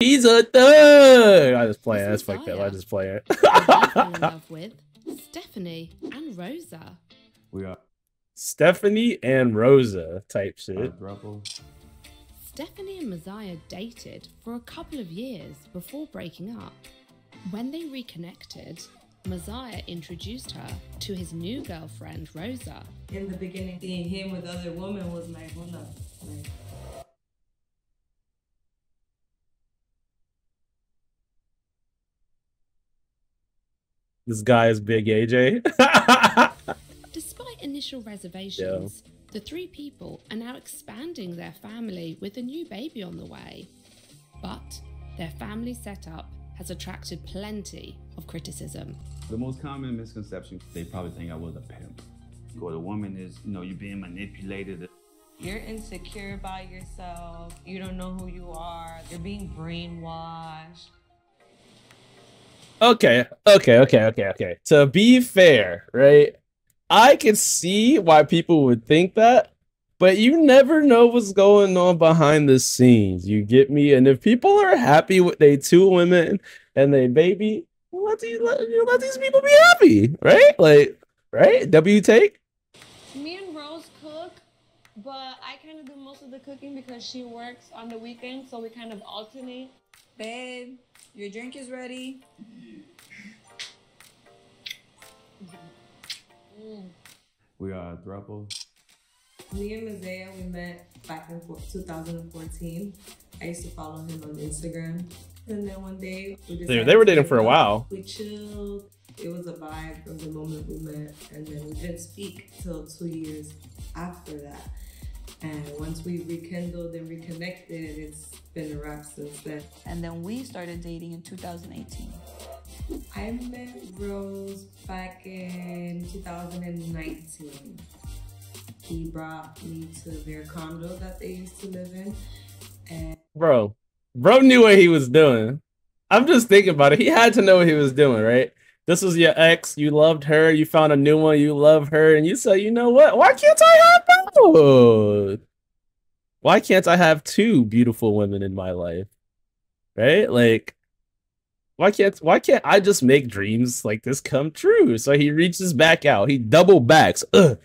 He's a third. I just play it. That's fucked up. I just play it. I'm in love with Stephanie and Rosa. We are Stephanie and Rosa type shit. Stephanie and Messiah dated for a couple of years before breaking up. When they reconnected, Messiah introduced her to his new girlfriend, Rosa. In the beginning, seeing him with other women was like, hold up. Like, this guy is big AJ. Despite initial reservations, the three people are now expanding their family with a new baby on the way. But their family setup has attracted plenty of criticism. The most common misconception, they probably think I was a pimp. Or the woman is, you know, you're being manipulated. You're insecure by yourself. You don't know who you are. You're being brainwashed. Okay. To be fair, right? I can see why people would think that, but you never know what's going on behind the scenes. You get me? And if people are happy with their two women and their baby, let these people be happy, right? Like, right? W take? Me and Rose cook, but I kind of do most of the cooking because she works on the weekend, so we kind of alternate. Babe, your drink is ready. We are a throuple. Me and Messiah, we met back in 2014. I used to follow him on Instagram. And then one day, they were dating for a while. We chilled. It was a vibe from the moment we met. And then we didn't speak till 2 years after that. And once we rekindled and reconnected, it's been a wrap since then. And then we started dating in 2018. I met Rose back in 2019. He brought me to their condo that they used to live in. And bro knew what he was doing. I'm just thinking about it. He had to know what he was doing, right? This was your ex. You loved her. You found a new one. You love her. And you said, you know what? Why can't I have both? Why can't I have two beautiful women in my life? Right? Like, why can't I just make dreams like this come true? So he reaches back out. He double backs and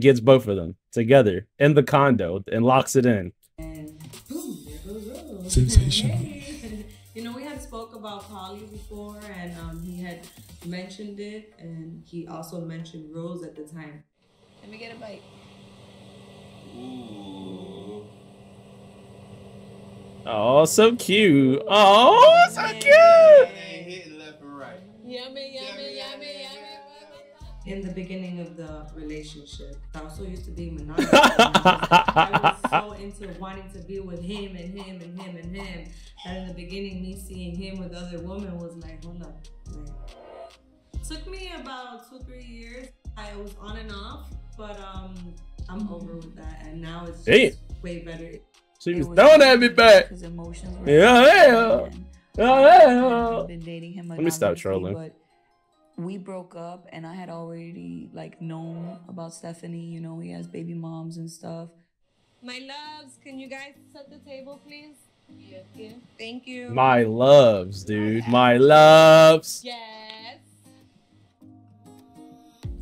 gets both of them together in the condo and locks it in. And boom, there goes Rose. Sensational. You know, we had spoke about poly before, and he had mentioned it, and he also mentioned Rose at the time. Let me get a bite. Ooh. Oh, so cute. Oh, so cute. In the beginning of the relationship, I was so used to being monogamous. I was so into wanting to be with him and him and him and him. And in the beginning, me seeing him with other women was like, hold up. Like, took me about 2-3 years. I was on and off, but I'm over with that. And now it's just way better. She was throwing at me back. Yeah. Been dating him. Let me stop trolling. We broke up, and I had already like known about Stephanie. You know, he has baby moms and stuff. My loves, can you guys set the table, please? Yes. Yeah. Thank you. My loves, dude. Okay. My loves. Yes.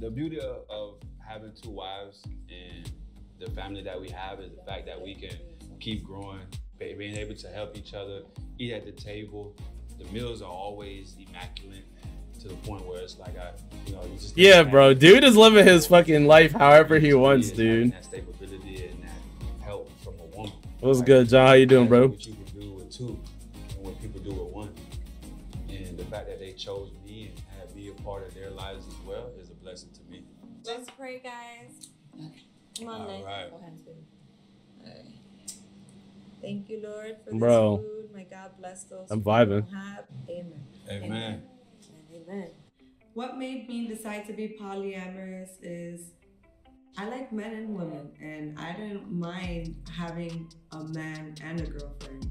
The beauty of having two wives and the family that we have is the fact that we can keep growing, being able to help each other, eat at the table. The meals are always immaculate. To the point where it's like, you just bro, dude is living his fucking life however he wants, dude. That stability and that help from a woman. What's good, John? How you doing, bro? What you can do with two, and what people do with one, and the fact that they chose me and had me a part of their lives as well is a blessing to me. Let's pray, guys. Okay. Come on, all right. Go ahead, baby. All right. Thank you, Lord, for this food. My God bless those. I'm vibing. Amen. Amen. Amen. What made me decide to be polyamorous is I like men and women, and I don't mind having a man and a girlfriend,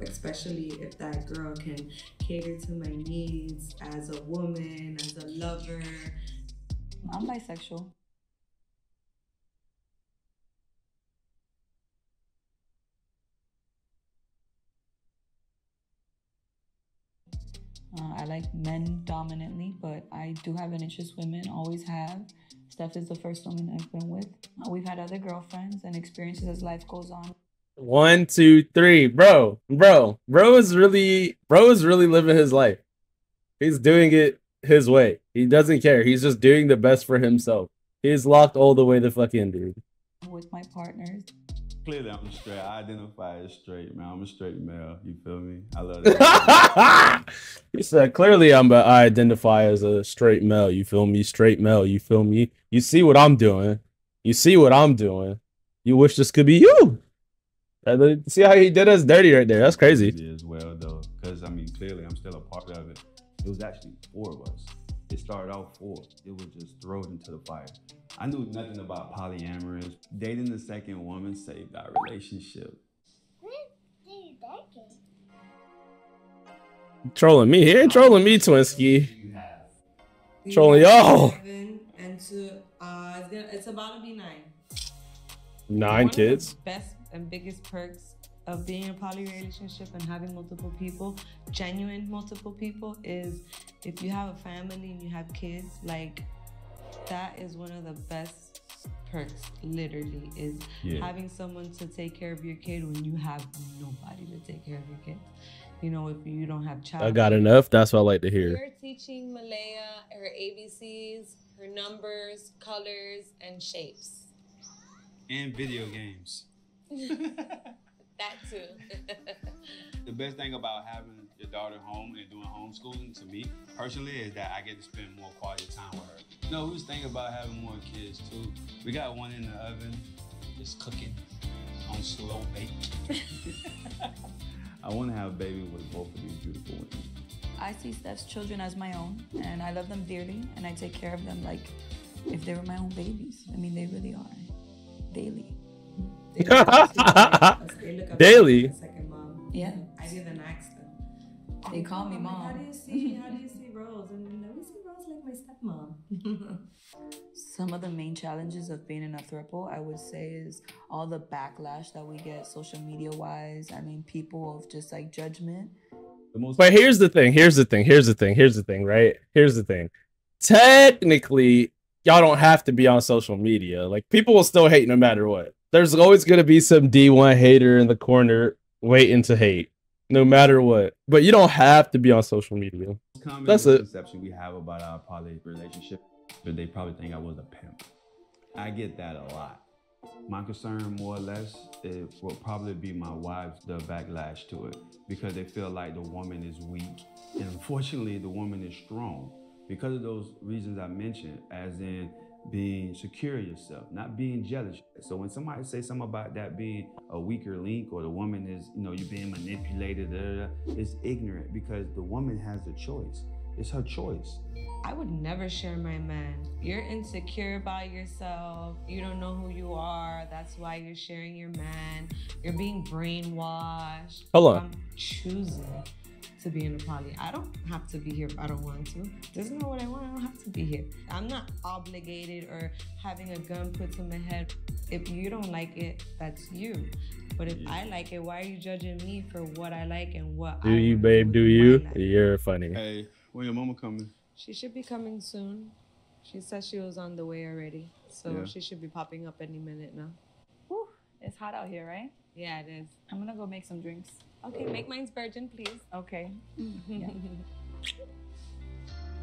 especially if that girl can cater to my needs as a woman, as a lover. I'm bisexual. I like men dominantly, but I do have an interest in women, always have. Steph is the first woman I've been with. We've had other girlfriends and experiences as life goes on. 1, 2, 3, bro is really living his life. He's doing it his way. He doesn't care. He's just doing the best for himself. He's locked all the way the fuck in, dude. With my partners. Clearly, I'm straight. I identify as straight, man. I'm a straight male. You feel me? I love that. He said, clearly, I identify as a straight male. You feel me? Straight male. You feel me? You see what I'm doing. You see what I'm doing. You wish this could be you. See how he did us dirty right there. That's crazy. As well, though, because, I mean, clearly, I'm still a part of it. It was actually 4 of us. It started out 4. It was just thrown into the fire. I knew nothing about polyamorous. Dating the second woman saved our relationship. Trolling me. He ain't trolling me, Twinski. Trolling y'all. It's about to be 9. 9 kids. Best and biggest perks of being in a poly relationship and having multiple people, genuine multiple people, is if you have a family and you have kids, like, that is one of the best perks, literally, is having someone to take care of your kid when you have nobody to take care of your kid. You know, if you don't have child. I got enough. That's what I like to hear. You're teaching Malaya her ABCs, her numbers, colors, and shapes. And video games. That too. The best thing about having your daughter home and doing homeschooling, to me personally, is that I get to spend more quality time with her. You know, who's thinking about having more kids too? We got one in the oven, just cooking on slow bake. I want to have a baby with both of these beautiful women. I see Steph's children as my own, and I love them dearly, and I take care of them like if they were my own babies. I mean, they really are. Daily. Daily. Yeah, I didn't ask them. They call me mom. How do you see Rose? And I always see Rose like my stepmom. Some of the main challenges of being in a throuple, I would say, is all the backlash that we get social media wise. I mean, people of just like judgment. But here's the thing. Technically, y'all don't have to be on social media. Like, people will still hate no matter what. There's always going to be some D1 hater in the corner waiting to hate, no matter what. But you don't have to be on social media. That's it. The perception we have about our poly relationship, but they probably think I was a pimp. I get that a lot. My concern, more or less, it will probably be my wife's, the backlash to it, because they feel like the woman is weak. And unfortunately, the woman is strong because of those reasons I mentioned, as in being secure yourself, not being jealous. So when somebody say something about that being a weaker link, or the woman is, you know, you're being manipulated, it's ignorant, because the woman has a choice. It's her choice. I would never share my man. You're insecure about yourself. You don't know who you are. That's why you're sharing your man. You're being brainwashed. Hello. I'm choosing to be in a poly. I don't have to be here if I don't want to. Doesn't know what I want. I don't have to be here. I'm not obligated or having a gun put to my head. If you don't like it, that's you. But if I like it, why are you judging me for what I like and what do I you, babe? Do you? You're funny. Hey, when your mama coming? She should be coming soon. She said she was on the way already, so she should be popping up any minute now. Whew, it's hot out here, right? Yeah, it is. I'm gonna go make some drinks. Okay, make mine's virgin, please. Okay.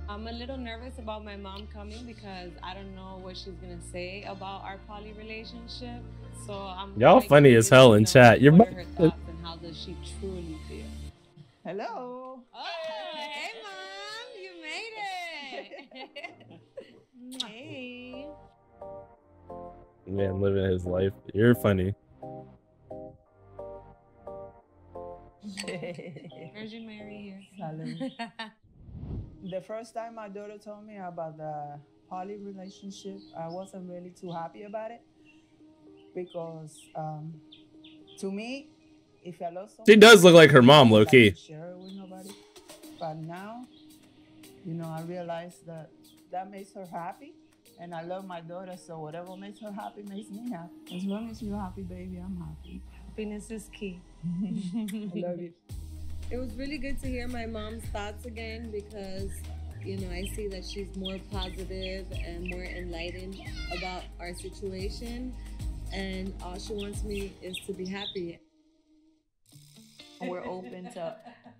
I'm a little nervous about my mom coming because I don't know what she's gonna say about our poly relationship. So I'm y'all funny as hell in chat. Your mom. And how does she truly feel? Hello. Oh, hey, mom, you made it. Hey. Man, living his life. You're funny. Virgin Mary here. The first time my daughter told me about the poly relationship, I wasn't really too happy about it, because to me, if I lost someone, she does look like her mom, low key. Share it with nobody. But now, you know, I realized that makes her happy, and I love my daughter, so whatever makes her happy makes me happy. As long as you're happy, baby, I'm happy. Happiness is key. I love you. It was really good to hear my mom's thoughts again because, you know, I see that she's more positive and more enlightened about our situation. And all she wants me is to be happy. We're open to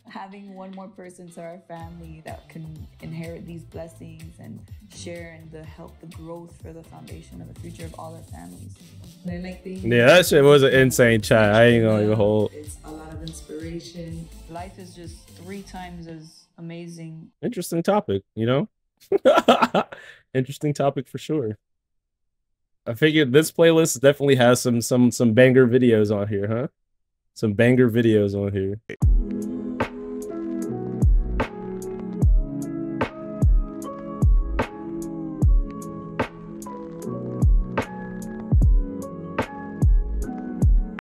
having one more person to our family that can inherit these blessings and share in the help, the growth for the foundation of the future of all our families. Yeah, that shit was an insane chat. I ain't gonna even hold. It's a lot of inspiration. Life is just 3 times as amazing. Interesting topic, you know? Interesting topic for sure. I figured this playlist definitely has some banger videos on here, huh? Some banger videos on here.